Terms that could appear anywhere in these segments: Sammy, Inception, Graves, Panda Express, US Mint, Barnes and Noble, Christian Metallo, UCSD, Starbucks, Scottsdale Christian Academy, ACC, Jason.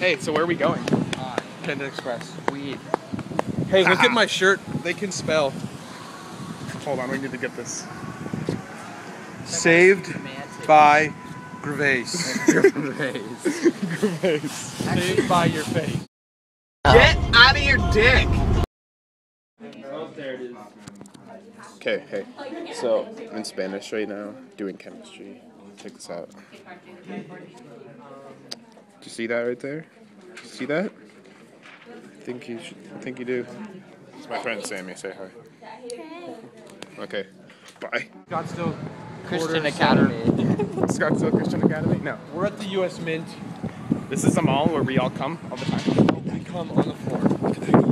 Hey, so where are we going? Panda Express. Weed. Hey, look at my shirt. They can spell. Hold on, we need to get this. Saved by Graves. Graves. Saved by your face. Get out of your dick! Oh, there it is. Okay, hey. So, I'm in Spanish right now, doing chemistry. Check this out. Do you see that right there? Do you see that? I think you do. It's my friend Sammy. Say hi. Hey. Okay. Bye. Scottsdale Christian Academy. Scottsdale Christian Academy? No. We're at the US Mint. This is a mall where we all come all the time. Oh, I come on the floor. Today.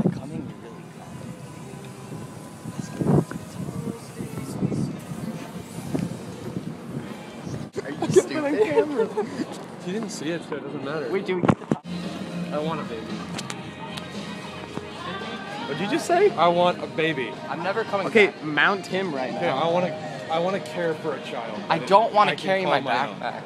You didn't see it, so it doesn't matter. Wait, do we get the top? I want a baby. What'd you just say? I want a baby. I'm never coming back. Okay, mount him right now. Yeah, I want to care for a child. I don't want to carry my backpack.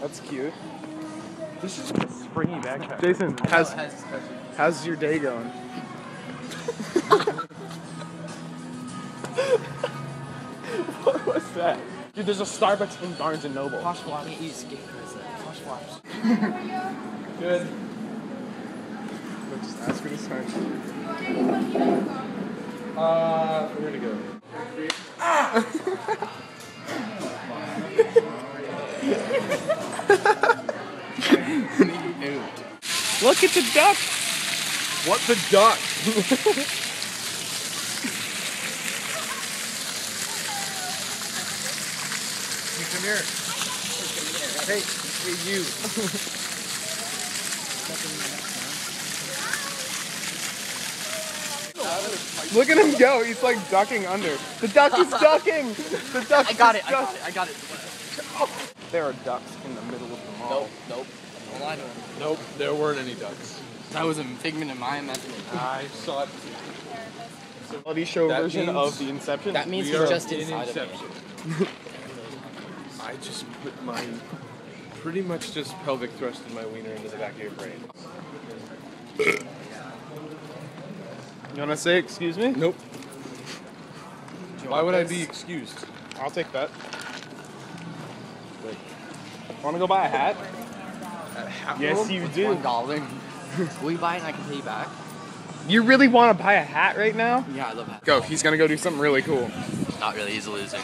That's cute. This is a springy backpack. Jason, how's your day going? What was that? Dude, there's a Starbucks in Barnes and Noble. Posh Waps. Posh Waps. Good. Let's just ask her to sign. We're gonna go. Ah! Look at the duck! What the duck? You come here. Hey, you. Look at him go, he's like ducking under. The duck is ducking! The duck is ducking! I got it. Oh. There are ducks in the middle of the mall. Nope. Nope, there weren't any ducks. That was a figment of my imagination. I saw it. It's a reality show version of the Inception. That means he's just inside Inception. I just put my pretty much just pelvic thrust in my wiener into the back of your brain. You wanna say excuse me? Nope. Why would I be excused? I'll take that. Wait. Wanna go buy a hat? Yes, you do. $1. Will you buy it and I can pay you back? You really want to buy a hat right now? Yeah, I love hats. Go, he's gonna go do something really cool. Not really, he's a loser.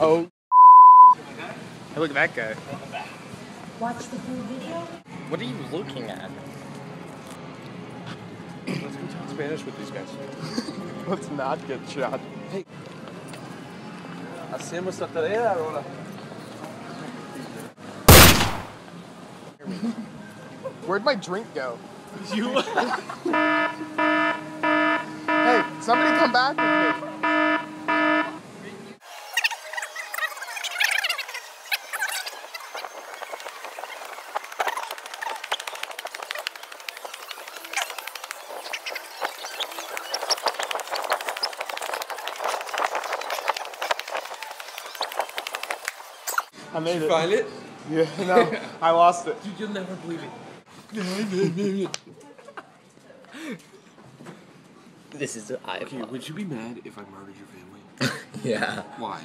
Oh. Hey, look at that guy. Watch the full video. What are you looking at? Let's go talk Spanish with these guys. Let's not get shot. Hey. Hacemos la tarea ahora. Where'd my drink go? You. Hey, somebody come back with me. I made it. Did you find it? Yeah, no, I lost it. Dude, you'll never believe it. This is the eye. Okay, would you be mad if I murdered your family? Yeah. Why?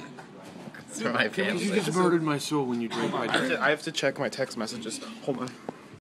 For my family. You just murdered my soul when you drank my drink. I have to check my text messages. Hold on.